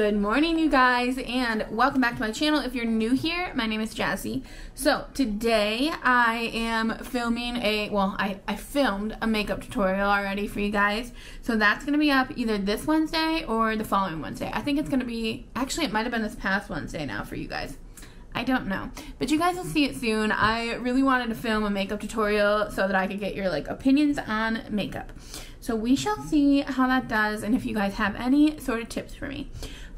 Good morning, you guys, and welcome back to my channel. If you're new here, my name is Jazzy. So today I am filming I filmed a makeup tutorial already for you guys. So that's going to be up either this Wednesday or the following Wednesday. I think it's going to be, actually it might have been this past Wednesday now for you guys. I don't know, but you guys will see it soon. I really wanted to film a makeup tutorial so that I could get your like opinions on makeup. So we shall see how that does and if you guys have any sort of tips for me.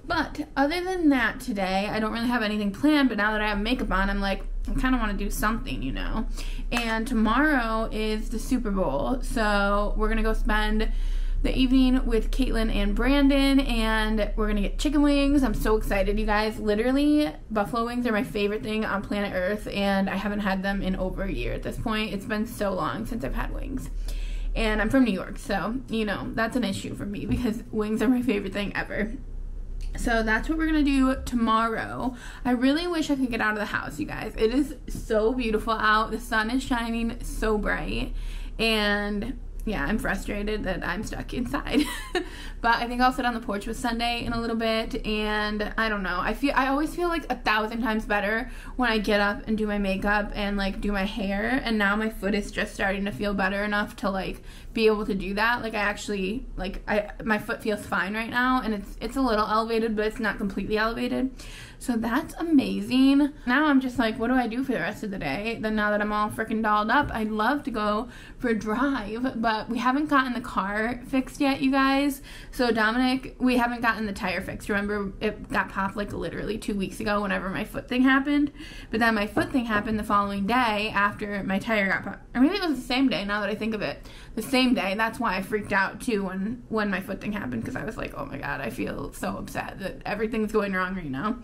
But other than that today, I don't really have anything planned, but now that I have makeup on, I'm like, I kind of want to do something, you know. And tomorrow is the Super Bowl, so we're going to go spend the evening with Caitlin and Brandon, and we're going to get chicken wings. I'm so excited, you guys. Literally, buffalo wings are my favorite thing on planet Earth, and I haven't had them in over a year at this point. It's been so long since I've had wings. And I'm from New York, so, you know, that's an issue for me because wings are my favorite thing ever. So that's what we're going to do tomorrow. I really wish I could get out of the house, you guys. It is so beautiful out. The sun is shining so bright. And, yeah, I'm frustrated that I'm stuck inside. But I think I'll sit on the porch with Sunday in a little bit. And I don't know. I always feel like 1,000 times better when I get up and do my makeup and, like, do my hair. And now my foot is just starting to feel better enough to, like, be able to do that. Like, I actually, like, my foot feels fine right now. And it's a little elevated, but it's not completely elevated. So that's amazing. Now I'm just like, what do I do for the rest of the day? Then now that I'm all freaking dolled up, I'd love to go for a drive, but we haven't gotten the car fixed yet, you guys. So Dominic, we haven't gotten the tire fixed. Remember, it got popped like literally 2 weeks ago whenever my foot thing happened. But then my foot thing happened the following day after my tire got popped. Or maybe it was the same day, now that I think of it. The same day. That's why I freaked out too when my foot thing happened, because I was like, oh my god, I feel so upset that everything's going wrong right now.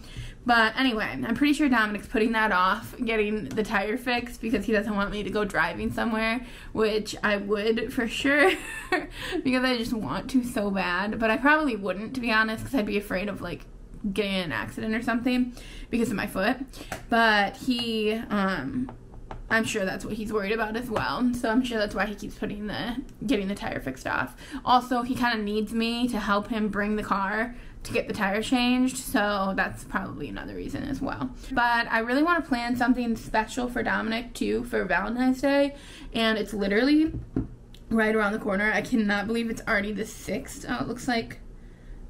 But anyway, I'm pretty sure Dominic's putting that off, getting the tire fixed, because he doesn't want me to go driving somewhere, which I would for sure, because I just want to so bad. But I probably wouldn't, to be honest, because I'd be afraid of, like, getting in an accident or something because of my foot. But he, I'm sure that's what he's worried about as well. So I'm sure that's why he keeps getting the tire fixed off. Also, he kind of needs me to help him bring the car to get the tire changed, so that's probably another reason as well. But I really want to plan something special for Dominic too for Valentine's Day, and it's literally right around the corner. I cannot believe it's already the 6th. Oh, it looks like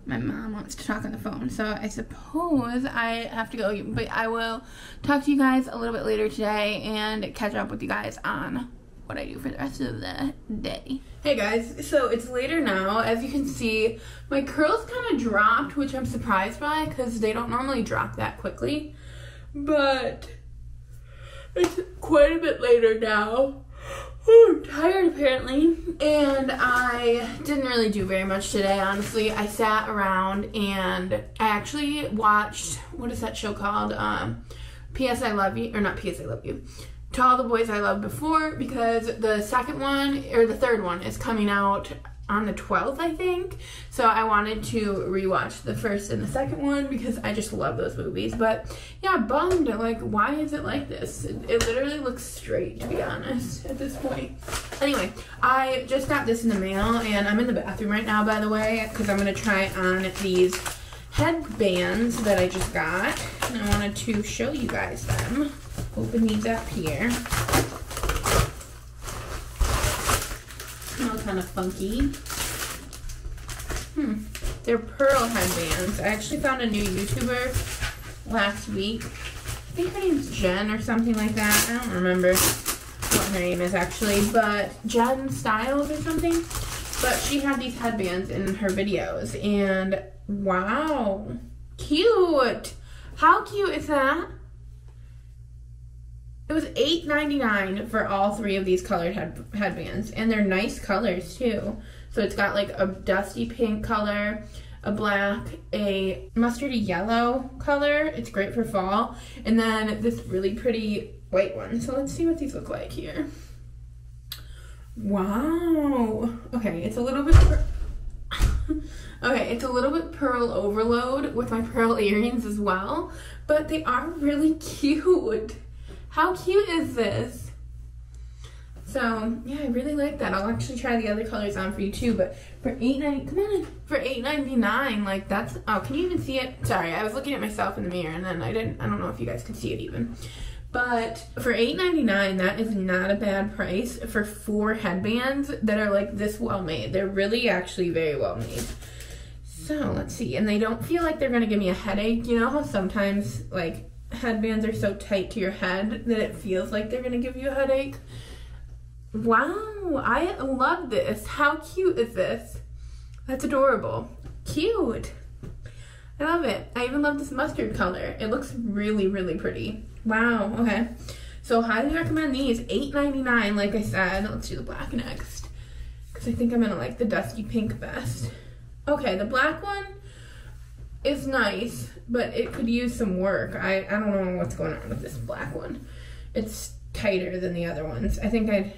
my mom wants to talk on the phone, so I suppose I have to go, but I will talk to you guys a little bit later today and catch up with you guys on what I do for the rest of the day. Hey guys, so it's later now. As you can see, my curls kind of dropped, which I'm surprised by because they don't normally drop that quickly, but it's quite a bit later now. I'm tired apparently, and I didn't really do very much today, honestly. I sat around and I actually watched, what is that show called? PS I Love You, or not PS I Love You, To All the Boys I Loved Before, because the second one, or the third one, is coming out on the 12th, I think. So I wanted to rewatch the first and the second one because I just love those movies. But yeah, bummed. Like, why is it like this? It literally looks straight, to be honest, at this point. Anyway, I just got this in the mail, and I'm in the bathroom right now, by the way, because I'm going to try on these headbands that I just got, and I wanted to show you guys them. Open these up here. Smell kind of funky. They're pearl headbands. I actually found a new YouTuber last week. I think her name's Jen or something like that. I don't remember what her name is actually, but Jen Styles or something. But she had these headbands in her videos, and wow, cute. How cute is that? It was $8.99 for all three of these colored headbands, and they're nice colors too. So it's got like a dusty pink color, a black, a mustardy yellow color. It's great for fall. And then this really pretty white one. So let's see what these look like here. Wow. Okay, it's a little bit okay, it's a little bit pearl overload with my pearl earrings as well, but they are really cute. How cute is this? So yeah, I really like that. I'll actually try the other colors on for you too, but for $8.99, come on, for $8.99, like that's, oh, can you even see it? Sorry, I was looking at myself in the mirror and then I don't know if you guys could see it even. But for $8.99, that is not a bad price for 4 headbands that are like this well made. They're really actually very well made. So let's see, and they don't feel like they're gonna give me a headache. You know how sometimes like headbands are so tight to your head that it feels like they're gonna give you a headache? Wow, I love this. How cute is this? That's adorable. Cute. I love it. I even love this mustard color. It looks really, really pretty. Wow, okay. So highly recommend these. $8.99, like I said. Let's do the black next, because I think I'm gonna like the dusty pink best. Okay, the black one is nice, but it could use some work. I don't know what's going on with this black one. It's tighter than the other ones. I think I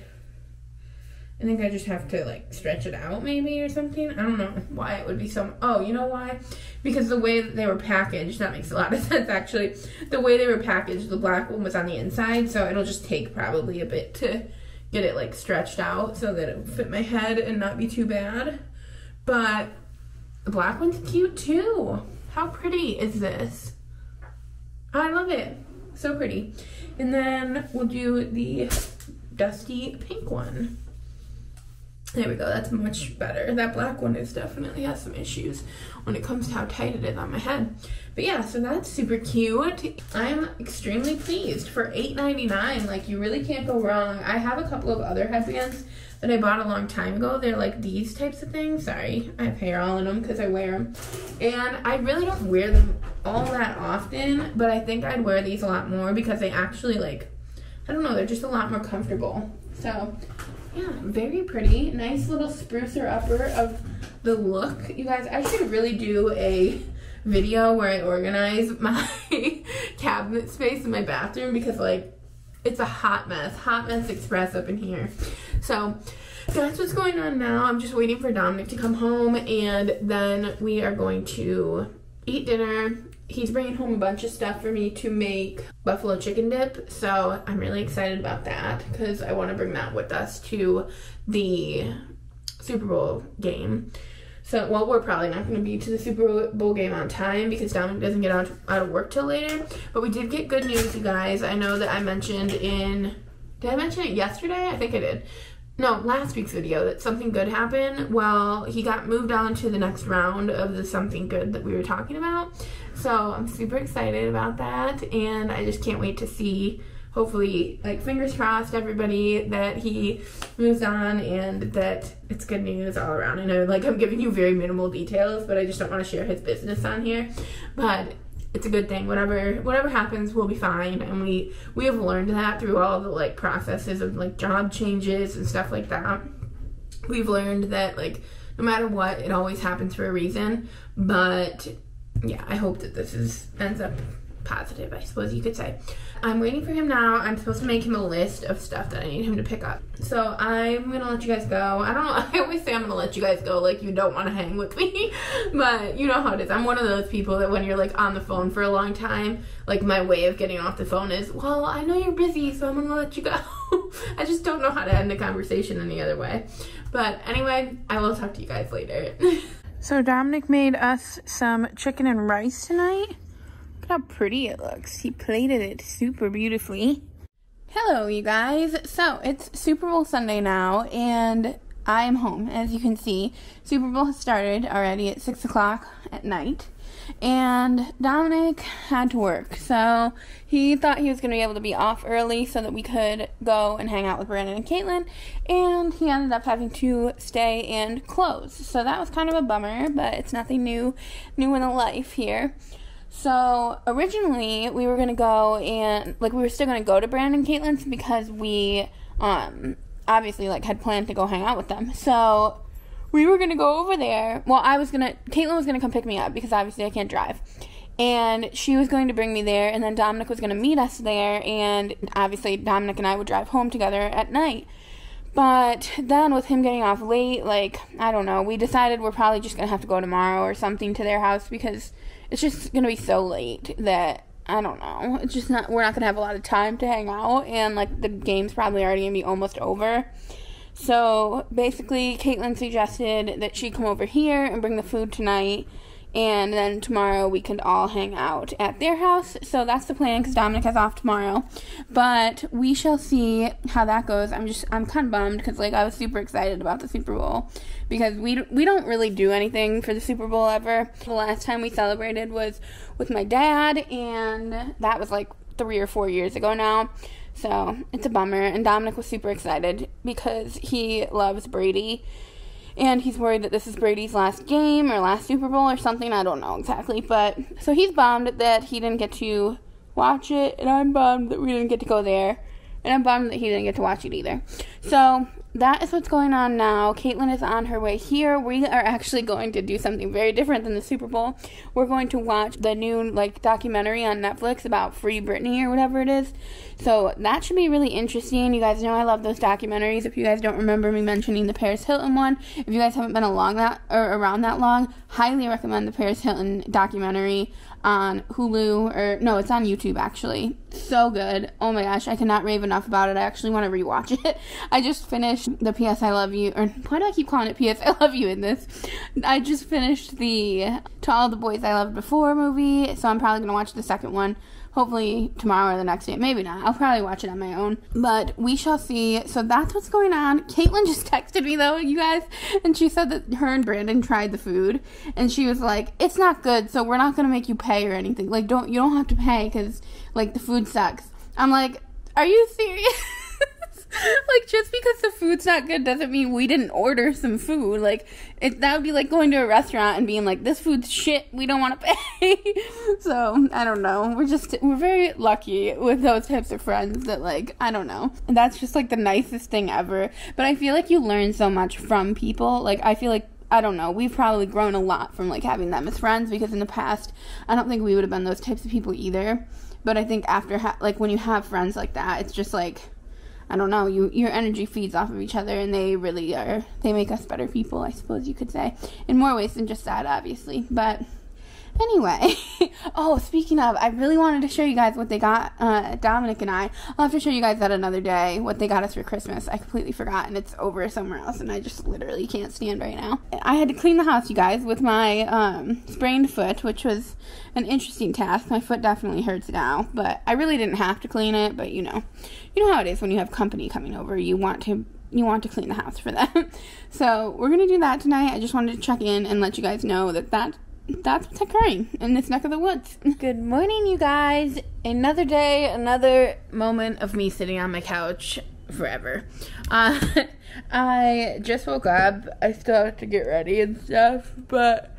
just have to like stretch it out maybe or something. I don't know why it would be so, oh, you know why? Because the way that they were packaged, that makes a lot of sense actually. The way they were packaged, the black one was on the inside, so it'll just take probably a bit to get it like stretched out so that it will fit my head and not be too bad. But the black one's cute too. How pretty is this? I love it. So pretty. And then we'll do the dusty pink one. There we go, that's much better. That black one is definitely has some issues when it comes to how tight it is on my head. But yeah, so that's super cute. I'm extremely pleased for $8.99. Like, you really can't go wrong. I have a couple of other headbands that I bought a long time ago. They're like these types of things. Sorry, I have hair all in them because I wear them. And I really don't wear them all that often, but I think I'd wear these a lot more because they actually like, I don't know, they're just a lot more comfortable. So yeah, very pretty. Nice little sprucer upper of the look. You guys, I should really do a video where I organize my cabinet space in my bathroom because like, it's a hot mess express up in here. So that's what's going on now. I'm just waiting for Dominic to come home and then we are going to eat dinner. He's bringing home a bunch of stuff for me to make buffalo chicken dip, so I'm really excited about that because I want to bring that with us to the Super Bowl game. So, well, we're probably not going to be to the Super Bowl game on time because Dominic doesn't get out of work till later. But we did get good news, you guys. I know that I mentioned in, did I mention it yesterday? I think I did. No, last week's video, that something good happened. Well, he got moved on to the next round of the something good that we were talking about. So I'm super excited about that. And I just can't wait to see, hopefully, like fingers crossed, everybody, that he moves on and that it's good news all around. I know like I'm giving you very minimal details, but I just don't want to share his business on here. But it's a good thing. Whatever happens, we'll be fine, and we have learned that through all the like processes of like job changes and stuff like that. We've learned that like no matter what, it always happens for a reason. But yeah, I hope that this ends up positive, I suppose you could say. I'm waiting for him now. I'm supposed to make him a list of stuff that I need him to pick up. So I'm gonna let you guys go. I don't know, I always say I'm gonna let you guys go like you don't want to hang with me, but you know how it is. I'm one of those people that when you're like on the phone for a long time, like my way of getting off the phone is, well, I know you're busy, so I'm gonna let you go. I just don't know how to end the conversation any other way. But anyway, I will talk to you guys later. So Dominic made us some chicken and rice tonight. How pretty it looks. He plated it super beautifully. Hello, you guys. So it's Super Bowl Sunday now and I'm home. As you can see, Super Bowl has started already at 6 o'clock at night and Dominic had to work, so he thought he was going to be able to be off early so that we could go and hang out with Brandon and Caitlin, and he ended up having to stay and close, so that was kind of a bummer, but it's nothing new in the life here. So originally we were going to go and like we were still going to go to Brandon and Caitlin's because we obviously like had planned to go hang out with them. So we were going to go over there. Well, Caitlin was going to come pick me up because obviously I can't drive. And she was going to bring me there and then Dominic was going to meet us there, and obviously Dominic and I would drive home together at night. But then with him getting off late, like, I don't know, we decided we're probably just going to have to go tomorrow or something to their house because it's just going to be so late that I don't know. It's just not, we're not going to have a lot of time to hang out, and, like, the game's probably already going to be almost over. So, basically, Caitlin suggested that she come over here and bring the food tonight, and then tomorrow we could all hang out at their house. So that's the plan, because Dominic has off tomorrow. But we shall see how that goes. I'm kind of bummed, because, like, I was super excited about the Super Bowl, because we don't really do anything for the Super Bowl ever. The last time we celebrated was with my dad, and that was, like, 3 or 4 years ago now. So it's a bummer. And Dominic was super excited, because he loves Brady. And he's worried that this is Brady's last game or last Super Bowl or something. I don't know exactly. But so he's bummed that he didn't get to watch it. And I'm bummed that we didn't get to go there. And I'm bummed that he didn't get to watch it either. So that is what's going on now. Caitlin is on her way here. We are actually going to do something very different than the Super Bowl. We're going to watch the new, like, documentary on Netflix about Free Britney or whatever it is. So that should be really interesting. You guys know I love those documentaries. If you guys don't remember me mentioning the Paris Hilton one, if you guys haven't been around that long, highly recommend the Paris Hilton documentary on Hulu, or no, it's on YouTube actually. So good. Oh my gosh, I cannot rave enough about it. I actually want to rewatch it. I just finished the PS I Love You, or why do I keep calling it PS I Love You in this? I just finished the To All the Boys I Loved Before movie, so I'm probably gonna watch the second one. Hopefully tomorrow or the next day. Maybe not. I'll probably watch it on my own. But we shall see. So that's what's going on. Caitlin just texted me, though, you guys. And she said that her and Brandon tried the food. And she was like, it's not good, so we're not going to make you pay or anything. Like, you don't have to pay because, like, the food sucks. I'm like, are you serious? Like, just because the food's not good doesn't mean we didn't order some food. Like, that would be like going to a restaurant and being like, this food's shit, we don't want to pay. So, I don't know. We're very lucky with those types of friends that, like, I don't know. And that's just, like, the nicest thing ever. But I feel like you learn so much from people. Like, I feel like, I don't know, we've probably grown a lot from, like, having them as friends, because in the past, I don't think we would have been those types of people either. But I think after, when you have friends like that, it's just, like, I don't know, your energy feeds off of each other, and they make us better people, I suppose you could say, in more ways than just that, obviously, but anyway. Oh, speaking of, I really wanted to show you guys what they got, Dominic and I. I'll have to show you guys that another day, what they got us for Christmas. I completely forgot, and it's over somewhere else, and I just literally can't stand right now. I had to clean the house, you guys, with my sprained foot, which was an interesting task. My foot definitely hurts now, but I really didn't have to clean it, but you know how it is when you have company coming over. You want to clean the house for them. So we're going to do that tonight. I just wanted to check in and let you guys know that's what's occurring in this neck of the woods. Good morning, you guys. Another day, another moment of me sitting on my couch forever. I just woke up. I still have to get ready and stuff, but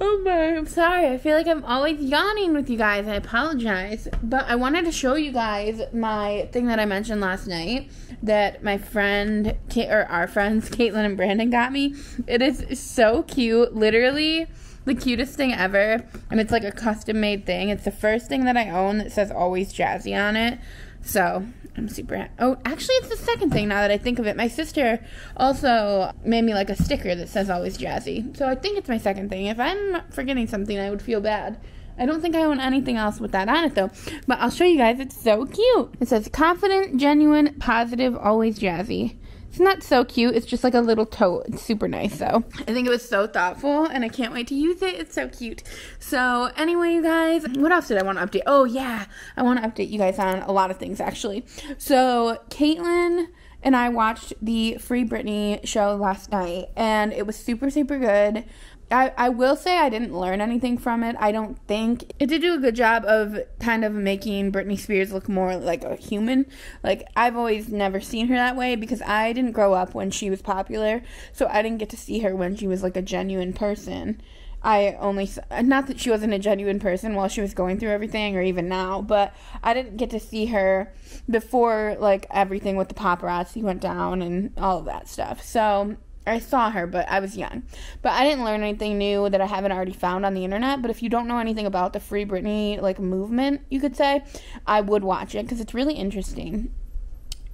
oh my, I'm sorry. I feel like I'm always yawning with you guys. I apologize, but I wanted to show you guys my thing that I mentioned last night that my friend, or our friends, Caitlin and Brandon got me. It is so cute. Literally the cutest thing ever, and it's like a custom made thing. It's the first thing that I own that says Always Jazzy on it, so I'm super happy. Oh, actually, it's the second thing now that I think of it. My sister also made me like a sticker that says Always Jazzy, so I think it's my second thing. If I'm forgetting something, I would feel bad. I don't think I own anything else with that on it, though, but I'll show you guys. It's so cute. It says confident, genuine, positive, always jazzy. It's not so cute. It's just like a little tote. It's super nice, though. I think it was so thoughtful, and I can't wait to use it. It's so cute. So, anyway, you guys, what else did I want to update? Oh, yeah. I want to update you guys on a lot of things, actually. So, Caitlin and I watched the Free Britney show last night, and it was super, super good. I will say I didn't learn anything from it. I don't think. It did do a good job of kind of making Britney Spears look more like a human. Like, I've always never seen her that way because I didn't grow up when she was popular. So I didn't get to see her when she was like a genuine person. I only, not that she wasn't a genuine person while she was going through everything or even now, but I didn't get to see her before like everything with the paparazzi went down and all of that stuff. So I saw her, but I was young. But I didn't learn anything new that I haven't already found on the internet. But if you don't know anything about the Free Britney, like, movement, you could say, I would watch it because it's really interesting.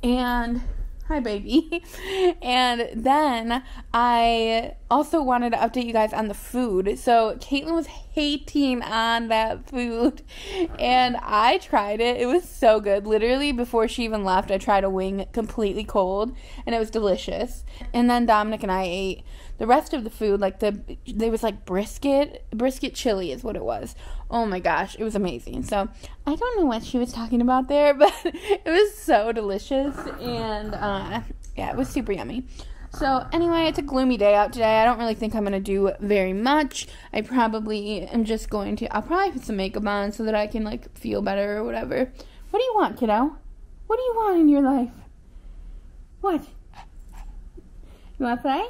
And, hi, baby. And then I Also wanted to update you guys on the food. So Caitlin was hating on that food, and I tried it. It was so good. Literally, before she even left, I tried a wing completely cold, and it was delicious. And then Dominic and I ate the rest of the food. Like, there was like brisket chili is what it was. Oh my gosh, it was amazing. So I don't know what she was talking about there, but it was so delicious, and yeah, it was super yummy. So, anyway, it's a gloomy day out today. I don't really think I'm going to do very much. I probably am just going to... I'll probably put some makeup on so that I can, like, feel better or whatever. What do you want, kiddo? What do you want in your life? What? You want to play?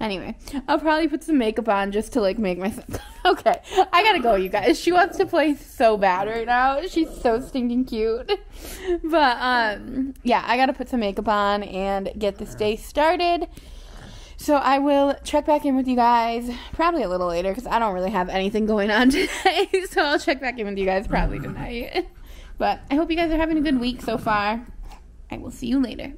Anyway, I'll probably put some makeup on just to, like, make myself... Okay, I gotta go, you guys. She wants to play so bad right now. She's so stinking cute. But, yeah, I gotta put some makeup on and get this day started. So I will check back in with you guys probably a little later because I don't really have anything going on today. So I'll check back in with you guys probably tonight. But I hope you guys are having a good week so far. I will see you later.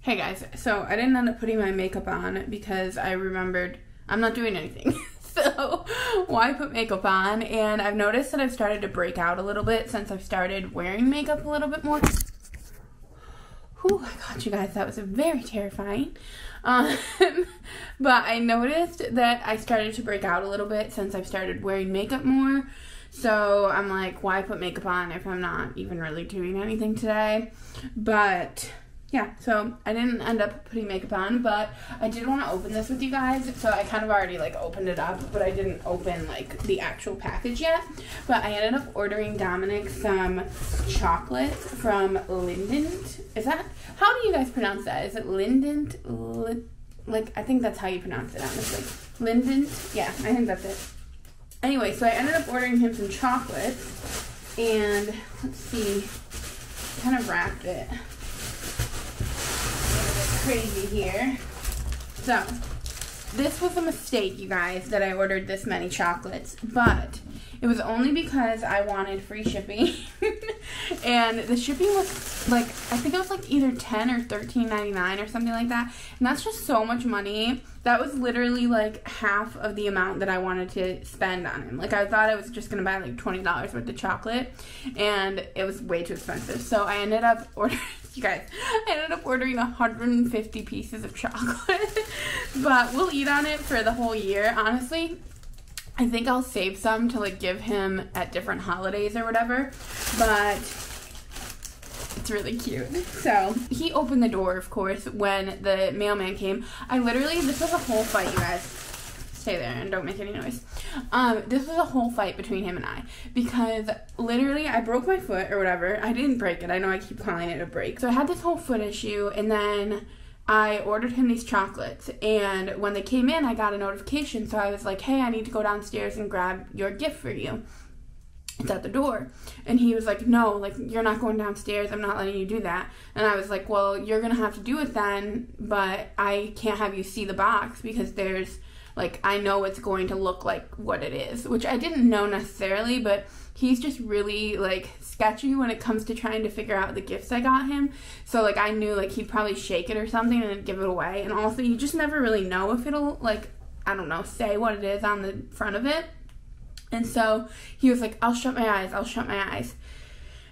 Hey guys, so I didn't end up putting my makeup on because I remembered I'm not doing anything. So why put makeup on? And I've noticed that I've started to break out a little bit since I've started wearing makeup a little bit more. Whew, I got you guys. That was very terrifying. But I noticed that I started to break out a little bit since I've started wearing makeup more. So I'm like, why put makeup on if I'm not even really doing anything today? But... yeah, so I didn't end up putting makeup on, but I did want to open this with you guys, so I kind of already, like, opened it up, but I didn't open, like, the actual package yet, but I ended up ordering Dominic some chocolates from Lindt. Is that, how do you guys pronounce that? Is it Lindt? Like, I think that's how you pronounce it, honestly. Lindt? Yeah, I think that's it. Anyway, so I ended up ordering him some chocolates, and let's see, I kind of wrapped it crazy here. So this was a mistake, you guys, that I ordered this many chocolates, but it was only because I wanted free shipping and the shipping was like, I think it was like either $10 or $13.99 or something like that, and that's just so much money. That was literally like half of the amount that I wanted to spend on him. Like, I thought I was just gonna buy like $20 worth of chocolate, and it was way too expensive. So I ended up ordering, you guys, I ended up ordering 150 pieces of chocolate, but we'll eat on it for the whole year. Honestly, I think I'll save some to like give him at different holidays or whatever, but it's really cute. So he opened the door, of course, when the mailman came. I literally, this was a whole fight, you guys. Stay there and don't make any noise. This was a whole fight between him and I, because literally I broke my foot or whatever. I didn't break it. I know I keep calling it a break. So I had this whole foot issue, and then I ordered him these chocolates, and when they came in, I got a notification. So I was like, hey, I need to go downstairs and grab your gift for you. It's at the door. And he was like, no, like, you're not going downstairs. I'm not letting you do that. And I was like, well, you're going to have to do it then, but I can't have you see the box because there's, like, I know it's going to look like what it is, which I didn't know necessarily, but he's just really, like, sketchy when it comes to trying to figure out the gifts I got him. So, like, I knew, like, he'd probably shake it or something and give it away. And also, you just never really know if it'll, like, I don't know, say what it is on the front of it. And so he was like, I'll shut my eyes, I'll shut my eyes.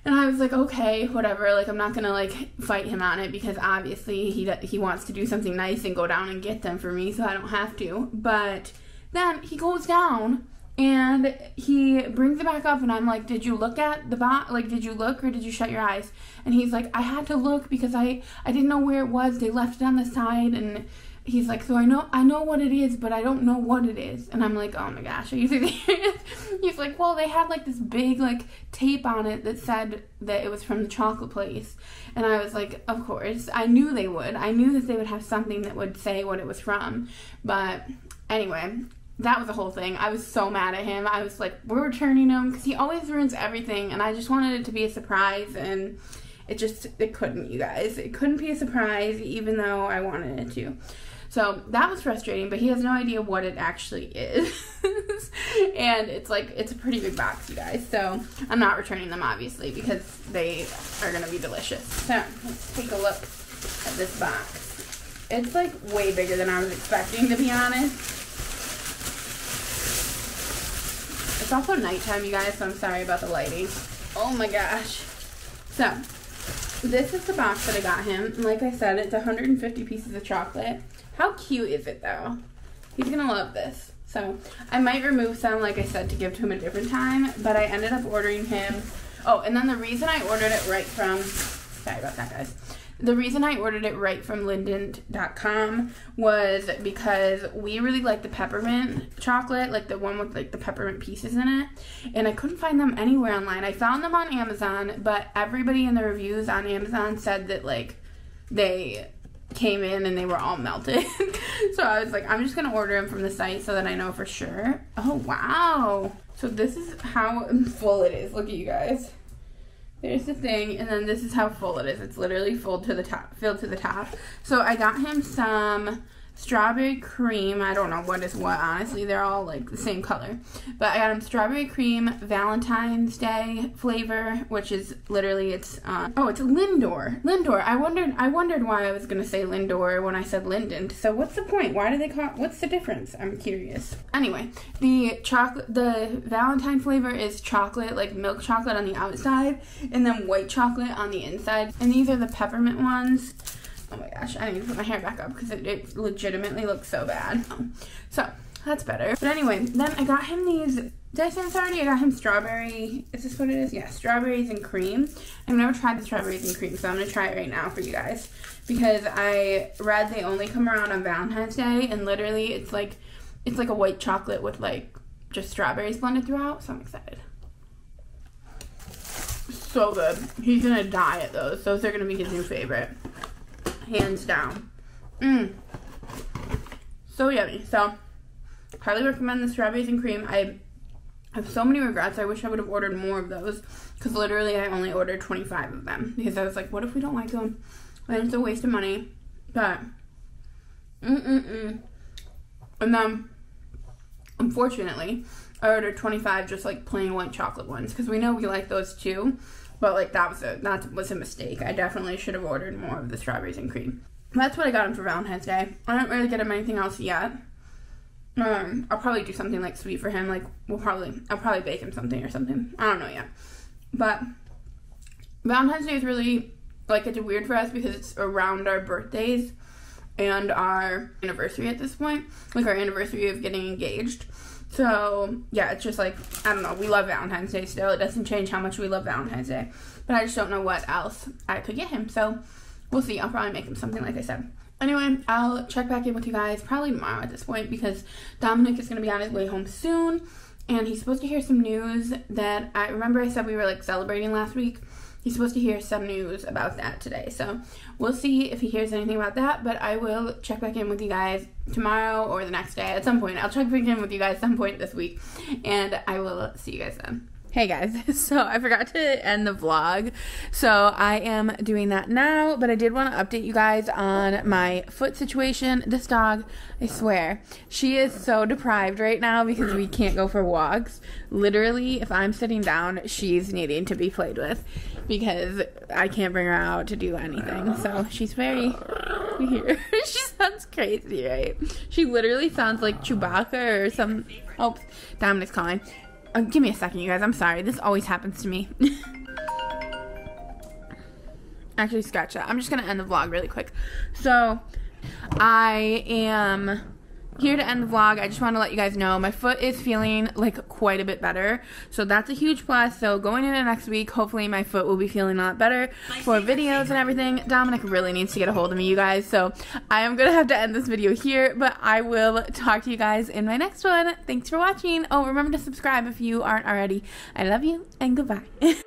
And I was like, okay, whatever, like, I'm not gonna, like, fight him on it, because obviously he wants to do something nice and go down and get them for me, so I don't have to. But then he goes down and he brings it back up, and I'm like, did you look at the box? Like, did you look, or did you shut your eyes? And he's like, I had to look because I didn't know where it was. They left it on the side. And he's like, so I know what it is, but I don't know what it is. And I'm like, oh my gosh, are you serious? He's like, well, they had like this big like tape on it that said that it was from the chocolate place. And I was like, of course, I knew they would. I knew that they would have something that would say what it was from. But anyway, that was the whole thing. I was so mad at him. I was like, we're returning him, because he always ruins everything. And I just wanted it to be a surprise, and it couldn't, you guys. It couldn't be a surprise, even though I wanted it to. So that was frustrating, but he has no idea what it actually is. And it's like, it's a pretty big box, you guys. So I'm not returning them, obviously, because they are going to be delicious. So let's take a look at this box. It's like way bigger than I was expecting, to be honest. It's also nighttime, you guys, so I'm sorry about the lighting. Oh my gosh. So, this is the box that I got him. And like I said, it's 150 pieces of chocolate. How cute is it, though? He's gonna love this. So, I might remove some, like I said, to give to him a different time, but I ended up ordering him. Oh, and then the reason I ordered it right from, sorry about that, guys. The reason I ordered it right from Lindt.com was because we really like the peppermint chocolate, like the one with like the peppermint pieces in it, and I couldn't find them anywhere online. I found them on Amazon, but everybody in the reviews on Amazon said that like they came in and they were all melted. So I was like, I'm just going to order them from the site so that I know for sure. Oh, wow. So this is how full it is. Look at you guys. There's the thing, and then this is how full it is. It's literally full to the top, filled to the top. So I got him some strawberry cream. I don't know what is what, honestly. They're all, like, the same color. But I got him strawberry cream Valentine's Day flavor, which is literally, it's, oh, it's Lindor. Lindor. I wondered why I was going to say Lindor when I said Linden. So what's the point? Why do they call it, what's the difference? I'm curious. Anyway, the chocolate, the Valentine flavor is chocolate, like milk chocolate on the outside, and then white chocolate on the inside. And these are the peppermint ones. Oh my gosh, I need to put my hair back up because it legitimately looks so bad. So, that's better. But anyway, then I got him these, did I say this already? I got him strawberry, is this what it is? Yeah, strawberries and cream. I've never tried the strawberries and cream, so I'm going to try it right now for you guys. Because I read they only come around on Valentine's Day, and literally it's like a white chocolate with like just strawberries blended throughout, so I'm excited. So good. He's going to die at those. Those are going to be his new favorite. Hands down. So yummy. So, highly recommend the strawberries and cream. I have so many regrets. I wish I would have ordered more of those because literally I only ordered 25 of them because I was like, what if we don't like them? Then it's a waste of money. But, And then, unfortunately, I ordered 25 just like plain white chocolate ones because we know we like those too. But, like, that was a mistake. I definitely should have ordered more of the strawberries and cream. That's what I got him for Valentine's Day. I don't really get him anything else yet. I'll probably do something, like, sweet for him. Like, I'll probably bake him something or something. I don't know yet. But Valentine's Day is really, like, it's weird for us because it's around our birthdays and our anniversary at this point. Like, our anniversary of getting engaged. So, yeah, it's just like, I don't know, we love Valentine's Day still. It doesn't change how much we love Valentine's Day. But I just don't know what else I could get him. So, we'll see. I'll probably make him something like I said. Anyway, I'll check back in with you guys probably tomorrow at this point because Dominic is going to be on his way home soon. And he's supposed to hear some news that, I remember I said we were, like, celebrating last week. He's supposed to hear some news about that today. So, we'll see if he hears anything about that. But I will check back in with you guys tomorrow or the next day at some point. I'll check back in with you guys some point this week. And I will see you guys then. Hey guys, so I forgot to end the vlog, so I am doing that now, but I did want to update you guys on my foot situation. This dog, I swear, she is so deprived right now because we can't go for walks. Literally, if I'm sitting down, she's needing to be played with because I can't bring her out to do anything, so she's very weird. She sounds crazy, right? She literally sounds like Chewbacca or some, oh, Dominic's calling. Give me a second, you guys. I'm sorry. This always happens to me. Actually, scratch that. I'm just going to end the vlog really quick. So, I am here to end the vlog. I just want to let you guys know my foot is feeling, like, quite a bit better. So, that's a huge plus. So, going into next week, hopefully my foot will be feeling a lot better for videos and everything. Dominic really needs to get a hold of me, you guys. So, I am going to have to end this video here, but I will talk to you guys in my next one. Thanks for watching. Oh, remember to subscribe if you aren't already. I love you, and goodbye.